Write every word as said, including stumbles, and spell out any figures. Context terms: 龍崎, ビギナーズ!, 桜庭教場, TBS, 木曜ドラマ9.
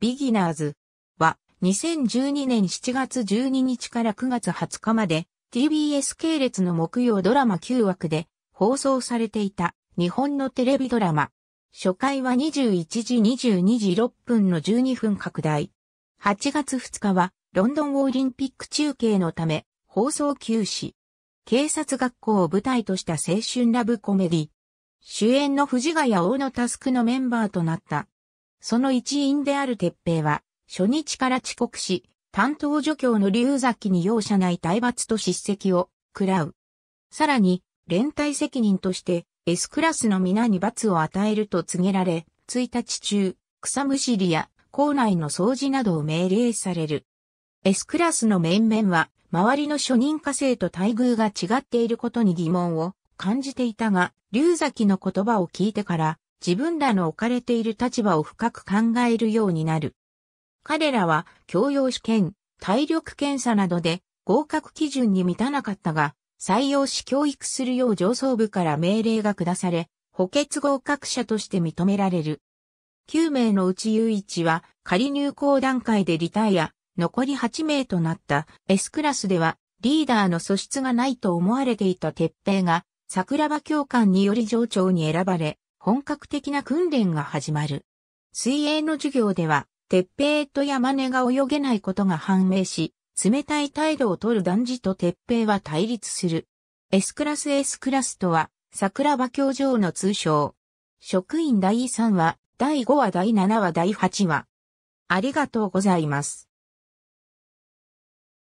ビギナーズはにせんじゅうにねんしちがつじゅうににちからくがつはつかまで ティービーエス 系列の木曜ドラマきゅうわくで放送されていた日本のテレビドラマ。初回はにじゅういちじからにじゅうにじろっぷんのじゅうにふん拡大。はちがつふつかはロンドンオリンピック中継のため放送休止。警察学校を舞台とした青春ラブコメディ。主演の藤ヶ谷大野佑のメンバーとなった。その一員である鉄平は初日から遅刻し、担当助教の龍崎に容赦ない体罰と叱責を食らう。さらに連帯責任として S クラスの皆に罰を与えると告げられ、ついたち中、草むしりや校内の掃除などを命令される。S クラスの面々は、周りの初任科生と待遇が違っていることに疑問を感じていたが、龍崎の言葉を聞いてから自分らの置かれている立場を深く考えるようになる。彼らは教養試験、体力検査などで合格基準に満たなかったが、採用し教育するよう上層部から命令が下され、補欠合格者として認められる。きゅうめいのうち雄一は仮入校段階でリタイア。残りはちめいとなった S クラスではリーダーの素質がないと思われていた鉄平が桜庭教官により上長に選ばれ本格的な訓練が始まる。水泳の授業では鉄平と山根が泳げないことが判明し、冷たい態度を取る男児と鉄平は対立する。S クラス S クラスとは桜庭教場の通称。職員だいさんわ、だいごわ、だいななわ、だいはちわ。ありがとうございます。